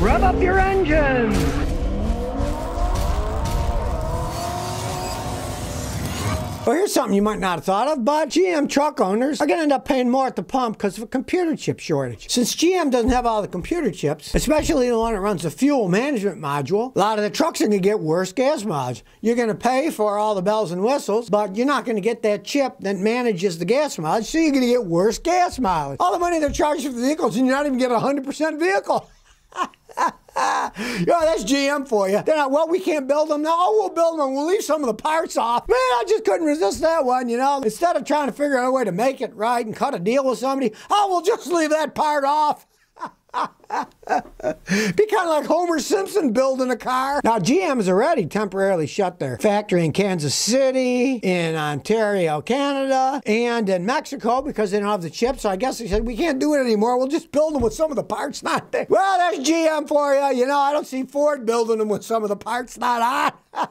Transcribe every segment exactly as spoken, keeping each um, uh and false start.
Rev up your engine! Well, here's something you might not have thought of, but G M truck owners are going to end up paying more at the pump because of a computer chip shortage. Since G M doesn't have all the computer chips, especially the one that runs the fuel management module, a lot of the trucks are going to get worse gas mileage. You're going to pay for all the bells and whistles, but you're not going to get that chip that manages the gas mileage, so you're going to get worse gas mileage. All the money they're charging for the vehicles, and you're not even getting a one hundred percent vehicle. Yo, that's G M for you. They're not, well, we can't build them. No, oh, we'll build them and we'll leave some of the parts off. Man, I just couldn't resist that one, you know. Instead of trying to figure out a way to make it right and cut a deal with somebody, oh, we'll just leave that part off. Be kind of like Homer Simpson building a car. Now, G M has already temporarily shut their factory in Kansas City, in Ontario, Canada, and in Mexico because they don't have the chips. So I guess they said, we can't do it anymore. We'll just build them with some of the parts not there. Well, that's G M for you. You know, I don't see Ford building them with some of the parts not on.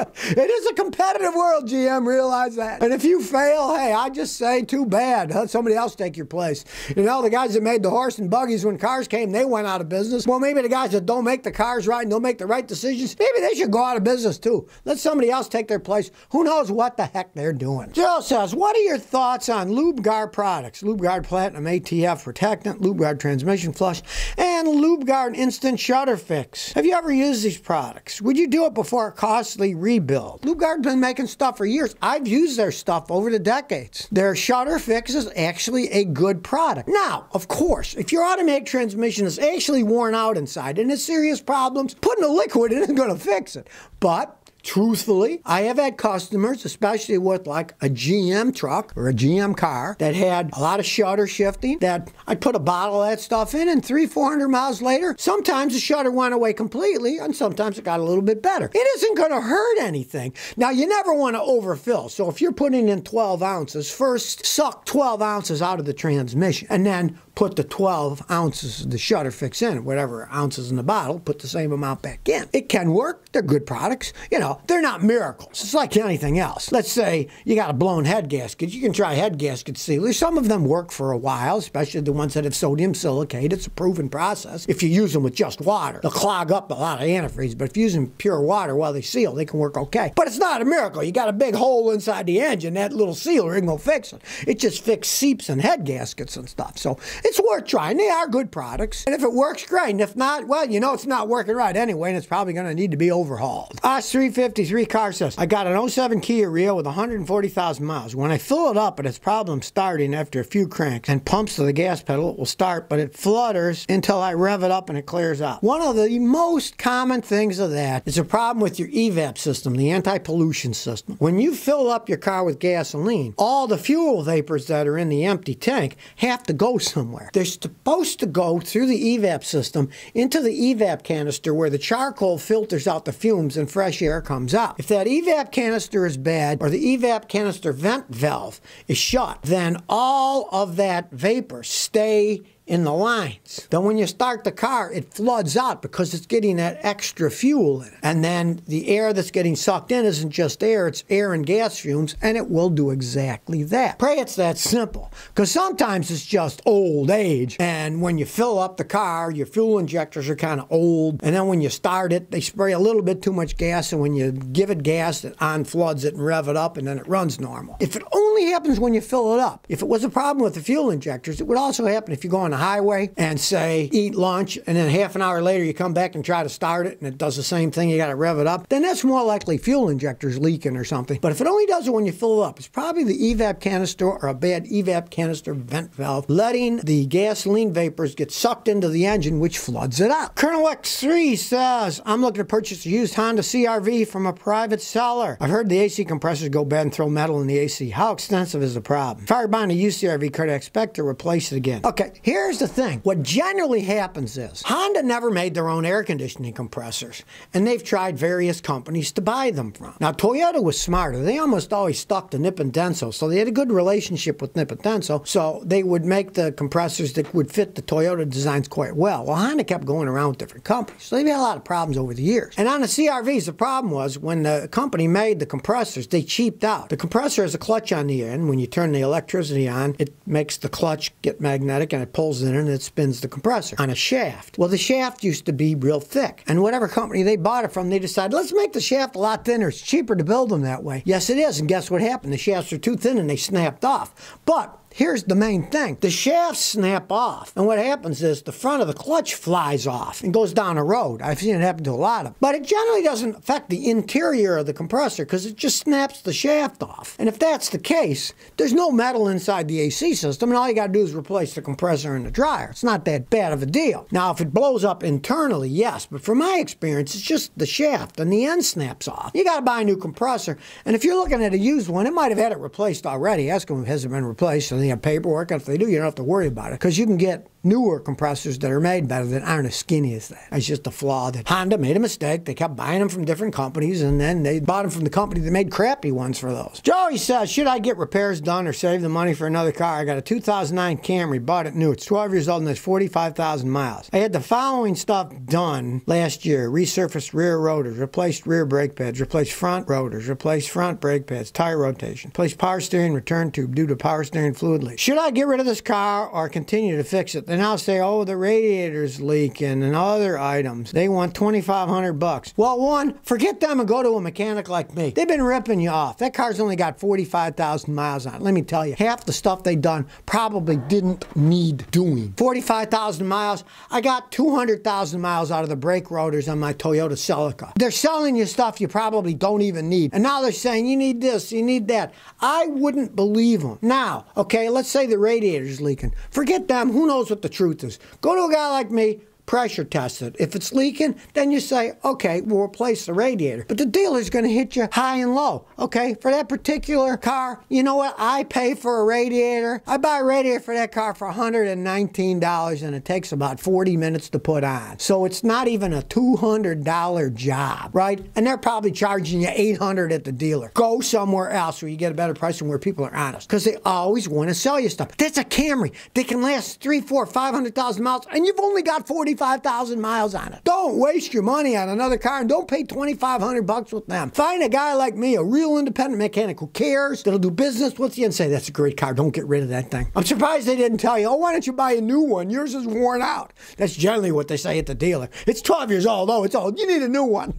It is a competitive world, G M, realize that. And if you fail, hey, I just say too bad. Let somebody else take your place. You know, the guys that made the horse and buggies when cars came, they went out of business. Well, maybe the guys that don't make the cars right and don't make the right decisions, maybe they should go out of business too. Let somebody else take their place. Who knows what the heck they're doing. Jill says, what are your thoughts on Lubegard products? Lubegard Platinum A T F Protectant, Lubegard Transmission Flush, and Lubegard Instant Shutter Fix. Have you ever used these products? Would you do it before a costly rebuild? Lubegard's been making stuff for years. I've used their stuff over the decades. Their Shutter Fix is actually a good product. Now, of course, if your automatic transmission is actually worn out inside and it's serious problems, putting a liquid in isn't going to fix it. But truthfully, I have had customers, especially with like a G M truck or a G M car that had a lot of shutter shifting, that I put a bottle of that stuff in and three, four hundred miles later, sometimes the shutter went away completely and sometimes it got a little bit better. It isn't going to hurt anything. Now, you never want to overfill. So if you're putting in twelve ounces, first suck twelve ounces out of the transmission and then put the twelve ounces of the shutter fix in, whatever ounces in the bottle, put the same amount back in. It can work. They're good products. You know, they're not miracles. It's like anything else. Let's say you got a blown head gasket. You can try head gasket sealers. Some of them work for a while, especially the ones that have sodium silicate. It's a proven process. If you use them with just water, they'll clog up a lot of antifreeze. But if you use them pure water while they seal, they can work okay. But it's not a miracle. You got a big hole inside the engine. That little sealer ain't gonna fix it. It just fixes seeps and head gaskets and stuff. So it's worth trying. They are good products. And if it works, great. And if not, well, you know it's not working right anyway, and it's probably going to need to be overhauled. Us three fifty-tee car says, I got an oh seven Kia Rio with one hundred forty thousand miles. When I fill it up, it has problems starting after a few cranks and pumps to the gas pedal. It will start, but it flutters until I rev it up and it clears out. One of the most common things of that is a problem with your E VAP system, the anti-pollution system. When you fill up your car with gasoline, all the fuel vapors that are in the empty tank have to go somewhere. They're supposed to go through the E VAP system into the E VAP canister where the charcoal filters out the fumes and fresh air comes out. If that E VAP canister is bad or the E VAP canister vent valve is shut, then all of that vapor stay in the lines. Then when you start the car, it floods out because it's getting that extra fuel in it. And then the air that's getting sucked in isn't just air, it's air and gas fumes, and it will do exactly that. Pray it's that simple, because sometimes it's just old age, and when you fill up the car, your fuel injectors are kind of old, and then when you start it, they spray a little bit too much gas, and when you give it gas, it on-floods it and rev it up, and then it runs normal. If it only happens when you fill it up, if it was a problem with the fuel injectors, it would also happen if you go on a highway and say eat lunch and then half an hour later you come back and try to start it and it does the same thing, you got to rev it up, then that's more likely fuel injectors leaking or something. But if it only does it when you fill it up, it's probably the E VAP canister or a bad E VAP canister vent valve letting the gasoline vapors get sucked into the engine, which floods it out. Colonel X three says, I'm looking to purchase a used Honda C R V from a private seller. I've heard the A C compressors go bad and throw metal in the A C. How extensive is the problem? If I were buying a used C R V, could I expect to replace it again? Okay, here Here's the thing. What generally happens is Honda never made their own air conditioning compressors, and they've tried various companies to buy them from. Now, Toyota was smarter. They almost always stuck to Nip and Denso, so they had a good relationship with Nip and Denso, so they would make the compressors that would fit the Toyota designs quite well. Well, Honda kept going around with different companies, so they've had a lot of problems over the years. And on the C R Vs, the problem was when the company made the compressors, they cheaped out. The compressor has a clutch on the in, when you turn the electricity on, it makes the clutch get magnetic and it pulls in and it spins the compressor on a shaft. Well, the shaft used to be real thick, and whatever company they bought it from, they decided, let's make the shaft a lot thinner. It's cheaper to build them that way. Yes, it is. And guess what happened? The shafts are too thin and they snapped off. But here's the main thing. The shafts snap off, and what happens is the front of the clutch flies off and goes down a road. I've seen it happen to a lot of them. But it generally doesn't affect the interior of the compressor because it just snaps the shaft off. And if that's the case, there's no metal inside the A C system, and all you got to do is replace the compressor and the dryer. It's not that bad of a deal. Now, if it blows up internally, yes, but from my experience, it's just the shaft and the end snaps off. You got to buy a new compressor, and if you're looking at a used one, it might have had it replaced already. Ask them if it hasn't been replaced. They have paperwork, and if they do, you don't have to worry about it because you can get newer compressors that are made better that aren't as skinny as that. It's just a flaw that Honda made a mistake. They kept buying them from different companies, and then they bought them from the company that made crappy ones for those. Joey says, should I get repairs done or save the money for another car? I got a two thousand nine Camry, bought it new. It's twelve years old and it's forty-five thousand miles. I had the following stuff done last year. Resurfaced rear rotors, replaced rear brake pads, replaced front rotors, replaced front brake pads, tire rotation, replaced power steering return tube due to power steering fluid leak. Should I get rid of this car or continue to fix it? They now say, oh, the radiator's leaking and other items. They want twenty-five hundred bucks. Well, one, forget them and go to a mechanic like me. They've been ripping you off. That car's only got forty-five thousand miles on it. Let me tell you, half the stuff they done probably didn't need doing. forty-five thousand miles, I got two hundred thousand miles out of the brake rotors on my Toyota Celica. They're selling you stuff you probably don't even need. And now they're saying, you need this, you need that. I wouldn't believe them. Now, okay, let's say the radiator's leaking. Forget them, who knows what the truth is. Go to a guy like me, pressure test it. If it's leaking, then you say, okay, we'll replace the radiator. But the dealer's going to hit you high and low. Okay, for that particular car, you know what? I pay for a radiator. I buy a radiator for that car for one hundred nineteen dollars, and it takes about forty minutes to put on. So it's not even a two hundred dollar job, right? And they're probably charging you eight hundred dollars at the dealer. Go somewhere else where you get a better price and where people are honest, because they always want to sell you stuff. That's a Camry. They can last three, four, five hundred thousand miles, and you've only got forty. five thousand miles on it. Don't waste your money on another car, and don't pay twenty-five hundred bucks with them. Find a guy like me, a real independent mechanic who cares, that'll do business with you and say, that's a great car, don't get rid of that thing. I'm surprised they didn't tell you, oh, why don't you buy a new one? Yours is worn out. That's generally what they say at the dealer. It's twelve years old, oh, it's old, you need a new one.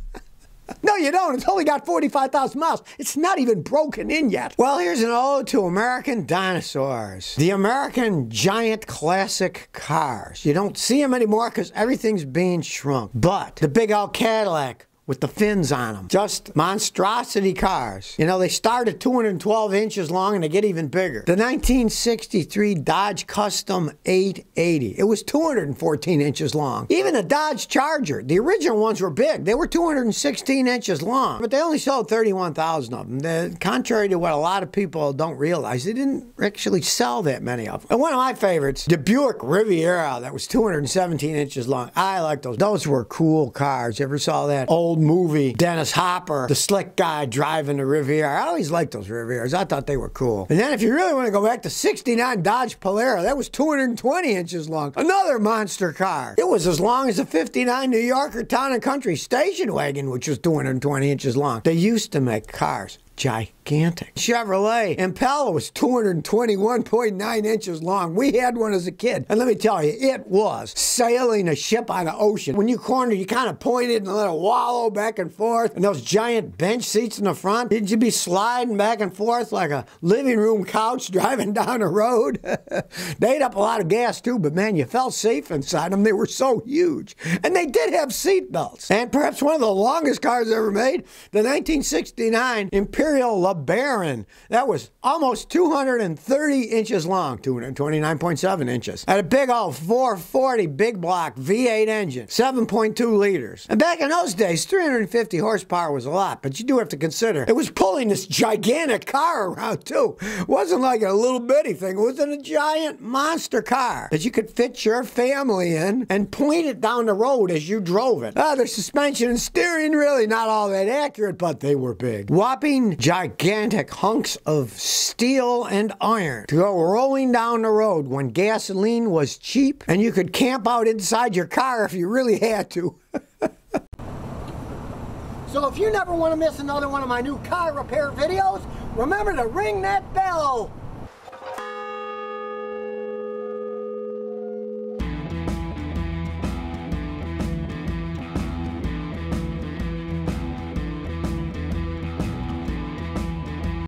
No, you don't. It's only got forty-five thousand miles. It's not even broken in yet. Well, here's an ode to American dinosaurs. The American giant classic cars. You don't see them anymore because everything's being shrunk. But the big old Cadillac with the fins on them. Just monstrosity cars. You know, they start at two hundred twelve inches long and they get even bigger. The nineteen sixty-three Dodge Custom eight eighty. It was two hundred fourteen inches long. Even the Dodge Charger, the original ones were big. They were two hundred sixteen inches long, but they only sold thirty-one thousand of them. They're, contrary to what a lot of people don't realize, they didn't actually sell that many of them. And one of my favorites, the Buick Riviera, that was two hundred seventeen inches long. I like those. Those were cool cars. You ever saw that old movie, Dennis Hopper, the slick guy driving the Riviera? I always liked those Rivieras. I thought they were cool. And then if you really want to go back to sixty-nine Dodge Polara, that was two hundred twenty inches long. Another monster car. It was as long as the fifty-nine New Yorker Town and Country station wagon, which was two hundred twenty inches long. They used to make cars gigantic. Chevrolet Impala was two hundred twenty-one point nine inches long. We had one as a kid. And let me tell you, it was sailing a ship on the ocean. When you cornered, you kind of pointed and let it wallow back and forth. And those giant bench seats in the front, did you be sliding back and forth like a living room couch driving down a road? They ate up a lot of gas too, but man, you felt safe inside them. They were so huge. And they did have seat belts. And perhaps one of the longest cars ever made, the nineteen sixty-nine Impala LeBaron. That was almost two hundred thirty inches long, two hundred twenty-nine point seven inches. Had a big old four forty big block V eight engine, seven point two liters. And back in those days, three hundred fifty horsepower was a lot, but you do have to consider it was pulling this gigantic car around too. It wasn't like a little bitty thing. It was a giant monster car that you could fit your family in and point it down the road as you drove it. Ah, the suspension and steering really not all that accurate, but they were big. Whopping gigantic hunks of steel and iron to go rolling down the road when gasoline was cheap and you could camp out inside your car if you really had to. So if you never want to miss another one of my new car repair videos, Remember to ring that bell.